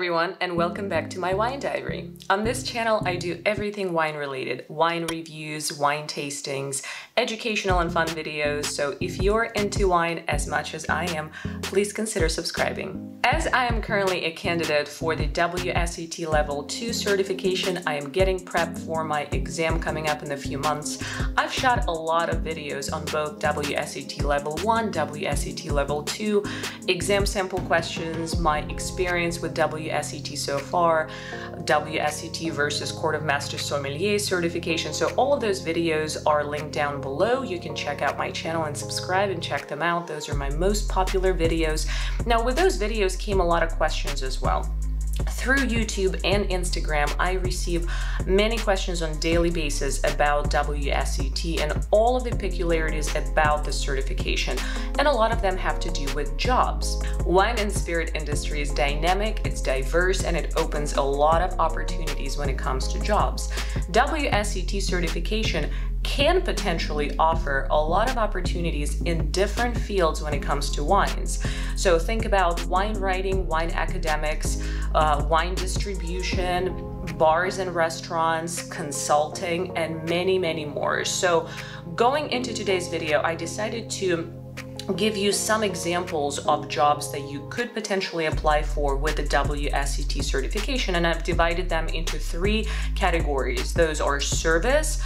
everyone, and welcome back to my wine diary. On this channel, I do everything wine related, wine reviews, wine tastings, educational and fun videos. So if you're into wine as much as I am, please consider subscribing. As I am currently a candidate for the WSET Level 2 certification, I am getting prepped for my exam coming up in a few months. I've shot a lot of videos on both WSET Level 1, WSET Level 2, exam sample questions, my experience with WSET so far, WSET versus Court of Master Sommelier certification. So all of those videos are linked down below. You can check out my channel and subscribe and check them out. Those are my most popular videos. Now, with those videos came a lot of questions as well. Through YouTube and Instagram, I receive many questions on a daily basis about WSET and all of the peculiarities about the certification, and a lot of them have to do with jobs. Wine and spirit industry is dynamic, it's diverse, and it opens a lot of opportunities when it comes to jobs. WSET certification can potentially offer a lot of opportunities in different fields when it comes to wines. So think about wine writing, wine academics, wine distribution, bars and restaurants, consulting, and many, many more. So going into today's video, I decided to give you some examples of jobs that you could potentially apply for with the WSET certification, and I've divided them into three categories. Those are service,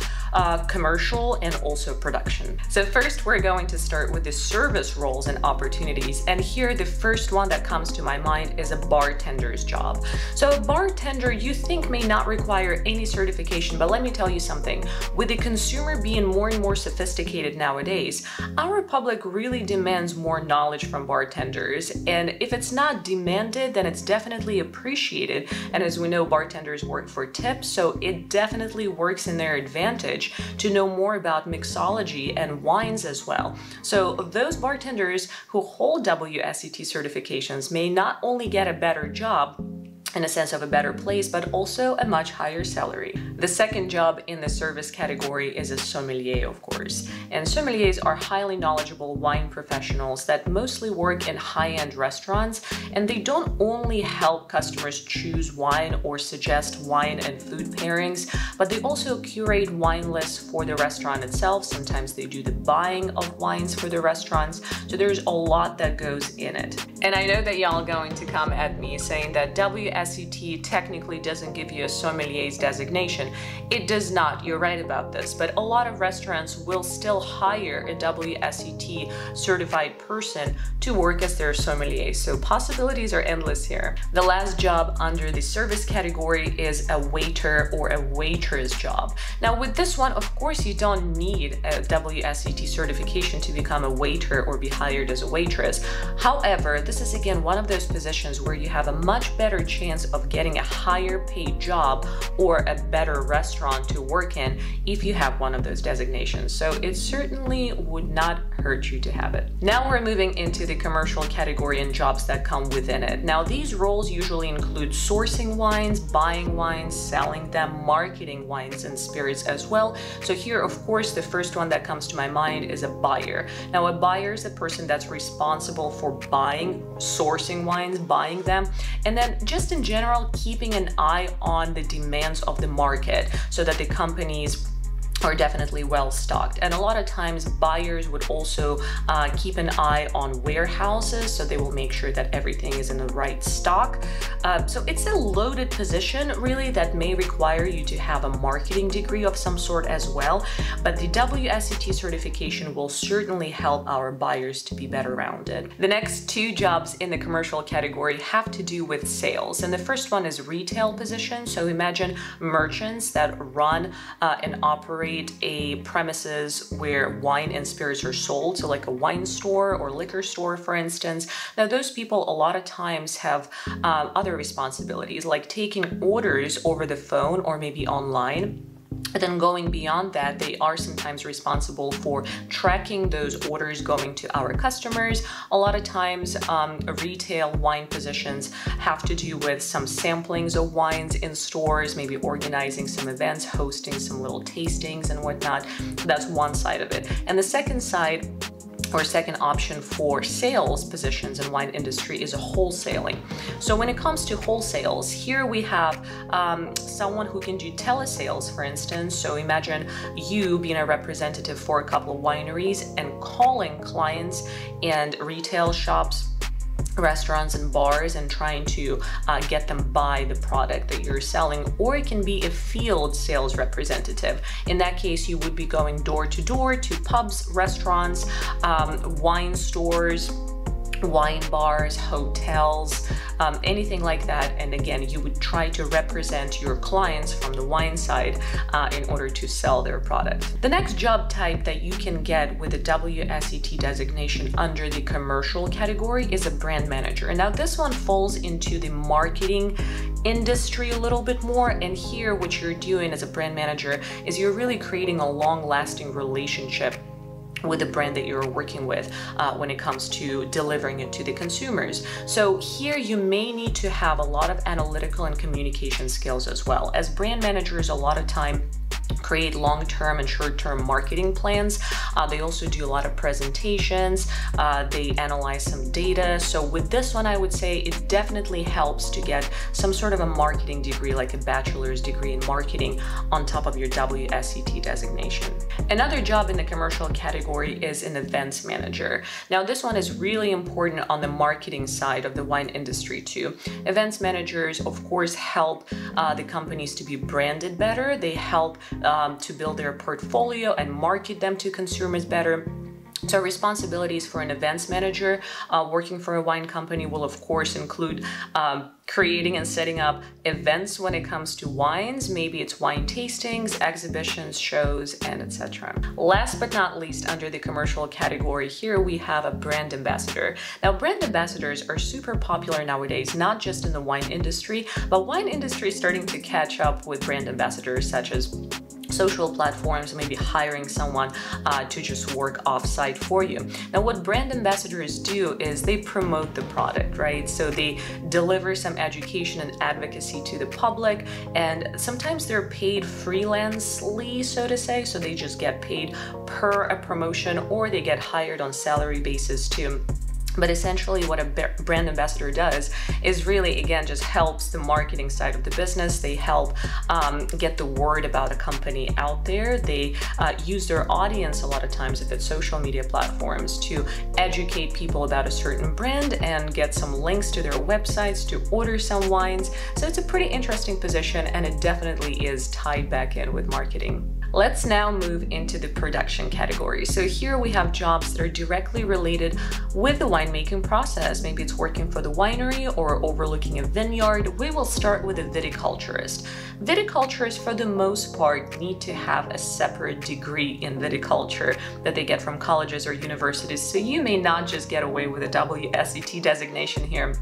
commercial, and also production. So first, we're going to start with the service roles and opportunities, and here the first one that comes to my mind is a bartender's job. So a bartender, you think, may not require any certification, but let me tell you something. With the consumer being more and more sophisticated nowadays, our public really demands more knowledge from bartenders, and if it's not demanded, then it's definitely appreciated. And as we know, bartenders work for tips, so it definitely works in their advantage to know more about mixology and wines as well. So those bartenders who hold WSET certifications may not only get a better job, in a sense of a better place, but also a much higher salary. The second job in the service category is a sommelier, of course. And sommeliers are highly knowledgeable wine professionals that mostly work in high-end restaurants, and they don't only help customers choose wine or suggest wine and food pairings, but they also curate wine lists for the restaurant itself. Sometimes they do the buying of wines for the restaurants, so there's a lot that goes in it. And I know that y'all are going to come at me saying that WSET technically doesn't give you a sommelier's designation. It does not, you're right about this, but a lot of restaurants will still hire a WSET certified person to work as their sommelier, so possibilities are endless here. The last job under the service category is a waiter or a waitress job. Now with this one, of course, you don't need a WSET certification to become a waiter or be hired as a waitress. However, this is again one of those positions where you have a much better chance of getting a higher paid job or a better restaurant to work in if you have one of those designations. So it certainly would not hurt you to have it. Now we're moving into the commercial category and jobs that come within it. Now these roles usually include sourcing wines, buying wines, selling them, marketing wines and spirits as well. So here, of course, the first one that comes to my mind is a buyer. Now a buyer is a person that's responsible for buying, sourcing wines, buying them, and then just in general, keeping an eye on the demands of the market so that the companies are definitely well stocked. And a lot of times buyers would also keep an eye on warehouses, so they will make sure that everything is in the right stock. So it's a loaded position really that may require you to have a marketing degree of some sort as well, but the WSET certification will certainly help our buyers to be better rounded. The next two jobs in the commercial category have to do with sales, and the first one is retail position. So imagine merchants that run and operate a premises where wine and spirits are sold, so like a wine store or liquor store, for instance. Now those people a lot of times have other responsibilities, like taking orders over the phone or maybe online. But then going beyond that, they are sometimes responsible for tracking those orders going to our customers. A lot of times retail wine positions have to do with some samplings of wines in stores, maybe organizing some events, hosting some little tastings and whatnot. That's one side of it. And the second side Our second option for sales positions in wine industry is wholesaling. So when it comes to wholesales, here we have someone who can do telesales, for instance. So imagine you being a representative for a couple of wineries and calling clients and retail shops, restaurants and bars, and trying to get them buy the product that you're selling. Or it can be a field sales representative. In that case, you would be going door to door to pubs, restaurants, wine stores, wine bars, hotels, anything like that. And again, you would try to represent your clients from the wine side in order to sell their product. The next job type that you can get with a WSET designation under the commercial category is a brand manager. And now this one falls into the marketing industry a little bit more. And here what you're doing as a brand manager is you're really creating a long-lasting relationship with the brand that you're working with when it comes to delivering it to the consumers. So here you may need to have a lot of analytical and communication skills as well. As brand managers, a lot of time create long-term and short-term marketing plans. They also do a lot of presentations. They analyze some data. So with this one, I would say it definitely helps to get some sort of a marketing degree, like a bachelor's degree in marketing, on top of your WSET designation. Another job in the commercial category is an events manager. Now, this one is really important on the marketing side of the wine industry too. Events managers, of course, help the companies to be branded better. They help to build their portfolio and market them to consumers better. So responsibilities for an events manager working for a wine company will of course include creating and setting up events when it comes to wines. Maybe it's wine tastings, exhibitions, shows, and etc. Last but not least, under the commercial category, here we have a brand ambassador. Now, brand ambassadors are super popular nowadays, not just in the wine industry, but wine industry is starting to catch up with brand ambassadors such as social platforms, maybe hiring someone to just work offsite for you. Now, what brand ambassadors do is they promote the product, right? So they deliver some education and advocacy to the public, and sometimes they're paid freelancely, so to say. So they just get paid per a promotion, or they get hired on salary basis too. But essentially what a brand ambassador does is really, again, just helps the marketing side of the business. They help get the word about a company out there. They use their audience a lot of times, if it's social media platforms, to educate people about a certain brand and get some links to their websites to order some wines. So it's a pretty interesting position, and it definitely is tied back in with marketing. Let's now move into the production category. So here we have jobs that are directly related with the winemaking process. Maybe it's working for the winery or overlooking a vineyard. We will start with a viticulturist. Viticulturists, for the most part, need to have a separate degree in viticulture that they get from colleges or universities. So you may not just get away with a WSET designation here.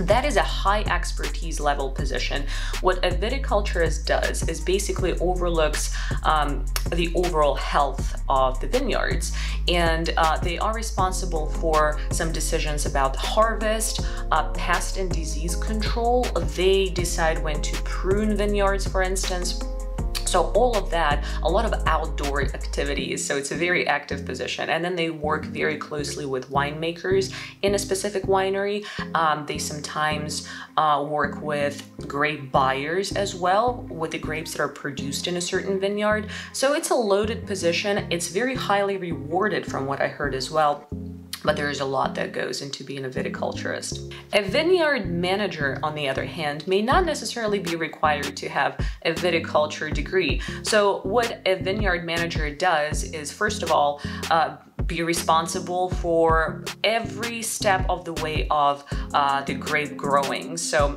That is a high expertise level position. What a viticulturist does is basically overlooks the overall health of the vineyards, and they are responsible for some decisions about the harvest, pest and disease control. They decide when to prune vineyards, for instance. So all of that, a lot of outdoor activities. So it's a very active position. And then they work very closely with winemakers in a specific winery. They sometimes work with grape buyers as well, with the grapes that are produced in a certain vineyard. So it's a loaded position. It's very highly rewarded from what I heard as well. But there is a lot that goes into being a viticulturist. A vineyard manager, on the other hand, may not necessarily be required to have a viticulture degree. So what a vineyard manager does is, first of all, be responsible for every step of the way of the grape growing. So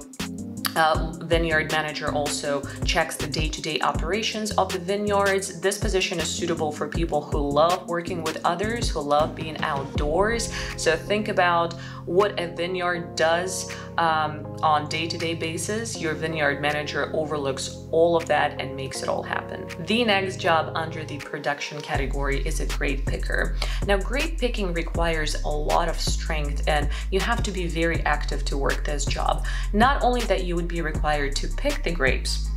vineyard manager also checks the day-to-day operations of the vineyards. This position is suitable for people who love working with others, who love being outdoors. So think about what a vineyard does on day-to-day basis. Your vineyard manager overlooks all of that and makes it all happen. The next job under the production category is a grape picker. Now, grape picking requires a lot of strength, and you have to be very active to work this job. Not only that you would be required to pick the grapes,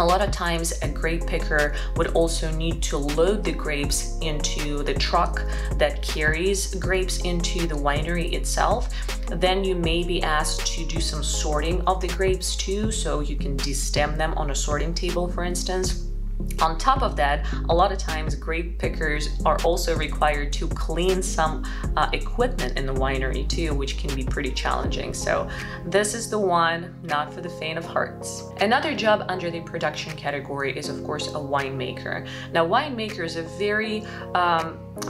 A lot of times a grape picker would also need to load the grapes into the truck that carries grapes into the winery itself. Then you may be asked to do some sorting of the grapes too, so you can destem them on a sorting table, for instance. On top of that, a lot of times grape pickers are also required to clean some equipment in the winery too, which can be pretty challenging. So this is the one not for the faint of hearts. Another job under the production category is, of course, a winemaker. Now, winemaker is a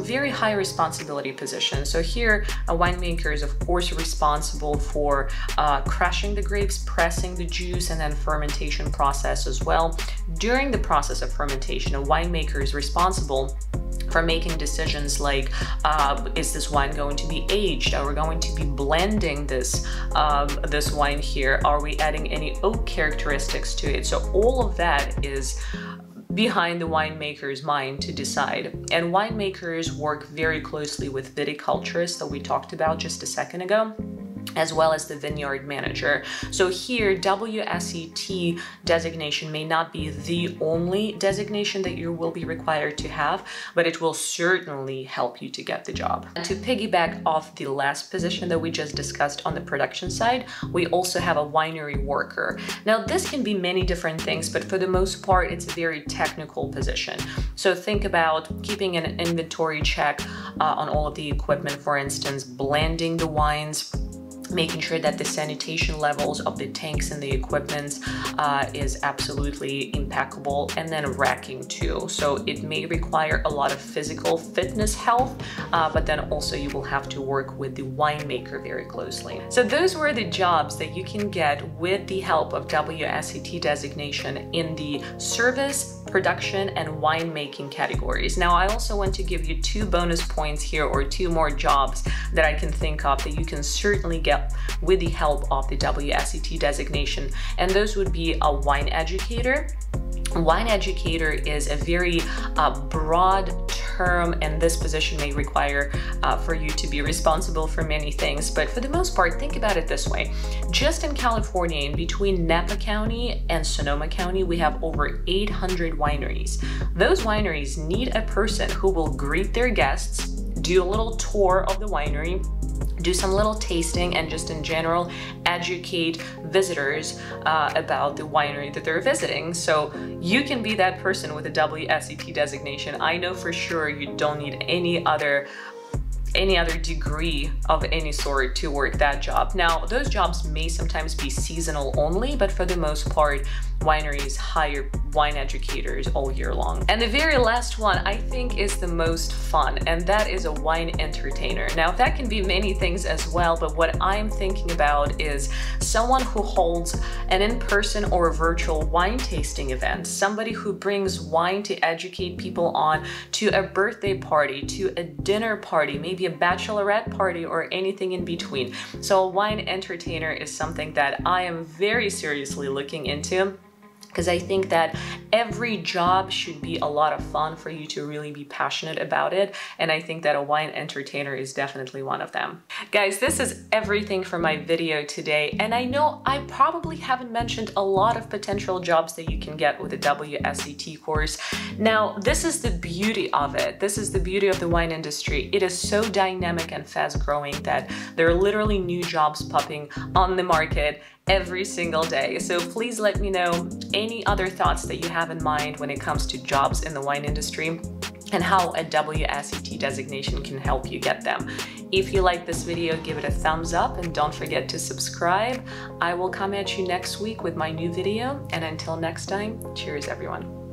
very high responsibility position. So here a winemaker is, of course, responsible for crushing the grapes, pressing the juice, and then fermentation process as well. During the process of fermentation, a winemaker is responsible for making decisions like, is this wine going to be aged? Are we going to be blending this wine here? Are we adding any oak characteristics to it? So all of that is behind the winemaker's mind to decide. And winemakers work very closely with viticulturists that we talked about just a second ago, as well as the vineyard manager. So here, WSET designation may not be the only designation that you will be required to have, but it will certainly help you to get the job. And to piggyback off the last position that we just discussed on the production side, we also have a winery worker. Now, this can be many different things, but for the most part, it's a very technical position. So think about keeping an inventory check on all of the equipment, for instance, blending the wines, making sure that the sanitation levels of the tanks and the equipment is absolutely impeccable, and then racking too. So it may require a lot of physical fitness health, but then also you will have to work with the winemaker very closely. So those were the jobs that you can get with the help of WSET designation in the service, production, and winemaking categories. Now, I also want to give you 2 bonus points here, or 2 more jobs that I can think of that you can certainly get with the help of the WSET designation. And those would be a wine educator. Wine educator is a very broad term, and this position may require for you to be responsible for many things. But for the most part, think about it this way. Just in California, in between Napa County and Sonoma County, we have over 800 wineries. Those wineries need a person who will greet their guests, do a little tour of the winery, do some little tasting, and just in general educate visitors about the winery that they're visiting. So you can be that person with a WSET designation. I know for sure you don't need any other degree of any sort to work that job. Now, those jobs may sometimes be seasonal only, but for the most part, wineries hire wine educators all year long. And the very last one, I think, is the most fun, and that is a wine entertainer. Now, that can be many things as well, but what I'm thinking about is someone who holds an in-person or a virtual wine tasting event, somebody who brings wine to educate people on, to a birthday party, to a dinner party, maybe a bachelorette party, or anything in between. So a wine entertainer is something that I am very seriously looking into, because I think that every job should be a lot of fun for you to really be passionate about it. And I think that a wine entertainer is definitely one of them. Guys, this is everything for my video today. And I know I probably haven't mentioned a lot of potential jobs that you can get with a WSET course. Now, this is the beauty of it. This is the beauty of the wine industry. It is so dynamic and fast growing that there are literally new jobs popping on the market every single day. So please let me know any other thoughts that you have in mind when it comes to jobs in the wine industry and how a WSET designation can help you get them. If you like this video, give it a thumbs up and don't forget to subscribe. I will come at you next week with my new video, and until next time, cheers everyone.